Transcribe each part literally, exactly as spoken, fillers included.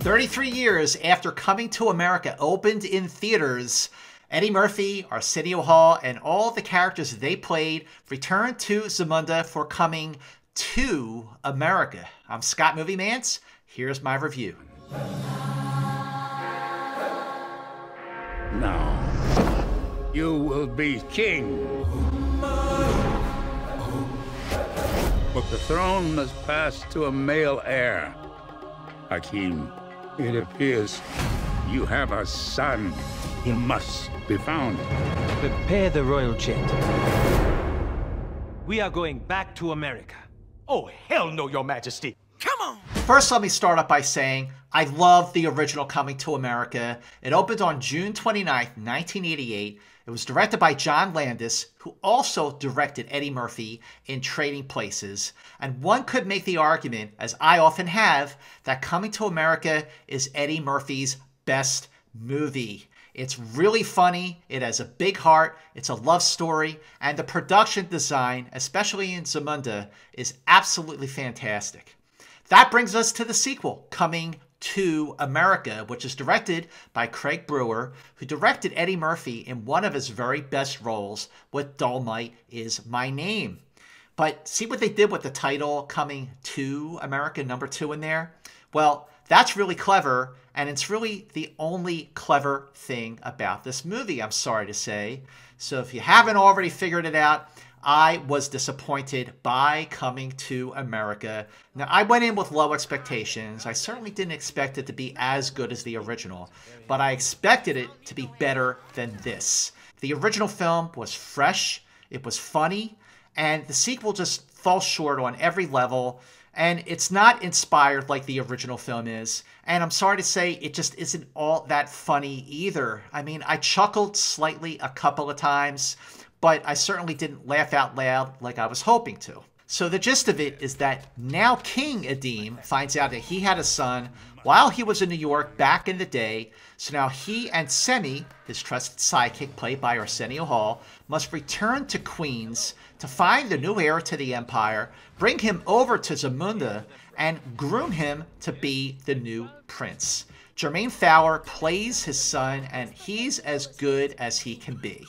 thirty-three years after Coming to America opened in theaters, Eddie Murphy, Arsenio Hall, and all the characters they played returned to Zamunda for Coming to America. I'm Scott Movie Mantz. Here's my review. Now, you will be king. But the throne must pass to a male heir. Akeem, it appears you have a son. He must be found. Prepare the royal jet. We are going back to America. Oh, hell no, Your Majesty. Come on! First, let me start up by saying I love the original Coming to America. It opened on June twenty-ninth, nineteen eighty-eight. It was directed by John Landis, who also directed Eddie Murphy in Trading Places. And one could make the argument, as I often have, that Coming to America is Eddie Murphy's best movie. It's really funny, it has a big heart, it's a love story, and the production design, especially in Zamunda, is absolutely fantastic. That brings us to the sequel, Coming to America, which is directed by Craig Brewer, who directed Eddie Murphy in one of his very best roles with Dolmite Is My Name. But see what they did with the title, Coming to America, number two in there? Well, that's really clever, and it's really the only clever thing about this movie, I'm sorry to say. So if you haven't already figured it out, I was disappointed by Coming to America. Now, I went in with low expectations. I certainly didn't expect it to be as good as the original, but I expected it to be better than this. The original film was fresh, it was funny, and the sequel just falls short on every level. And it's not inspired like the original film is. And I'm sorry to say, it just isn't all that funny either. I mean, I chuckled slightly a couple of times, but I certainly didn't laugh out loud like I was hoping to. So the gist of it is that now King Akeem finds out that he had a son while he was in New York back in the day. So now he and Semi, his trusted sidekick played by Arsenio Hall, must return to Queens to find the new heir to the empire, bring him over to Zamunda, and groom him to be the new prince. Jermaine Fowler plays his son, and he's as good as he can be.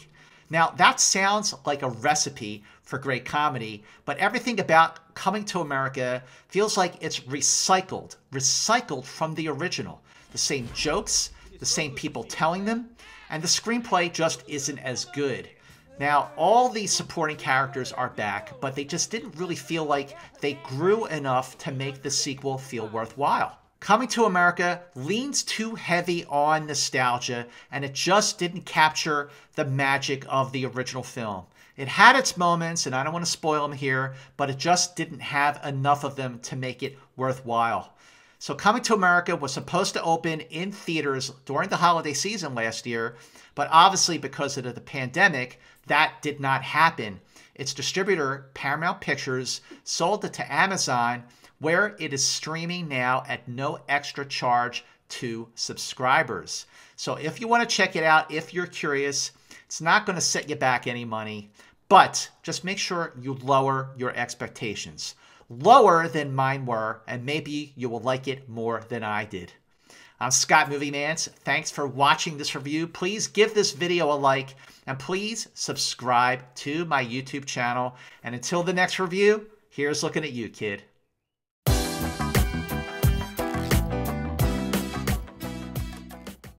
Now, that sounds like a recipe for great comedy, but everything about Coming to America feels like it's recycled, recycled from the original. The same jokes, the same people telling them, and the screenplay just isn't as good. Now, all these supporting characters are back, but they just didn't really feel like they grew enough to make the sequel feel worthwhile. Coming to America leans too heavy on nostalgia, and it just didn't capture the magic of the original film. It had its moments, and I don't want to spoil them here, but it just didn't have enough of them to make it worthwhile. So Coming to America was supposed to open in theaters during the holiday season last year, but obviously because of the pandemic, that did not happen. Its distributor, Paramount Pictures, sold it to Amazon, where it is streaming now at no extra charge to subscribers. So if you want to check it out, if you're curious, it's not going to set you back any money, but just make sure you lower your expectations. Lower than mine were, and maybe you will like it more than I did. I'm Scott Movie Mantz. Thanks for watching this review. Please give this video a like, and please subscribe to my YouTube channel. And until the next review, here's looking at you, kid.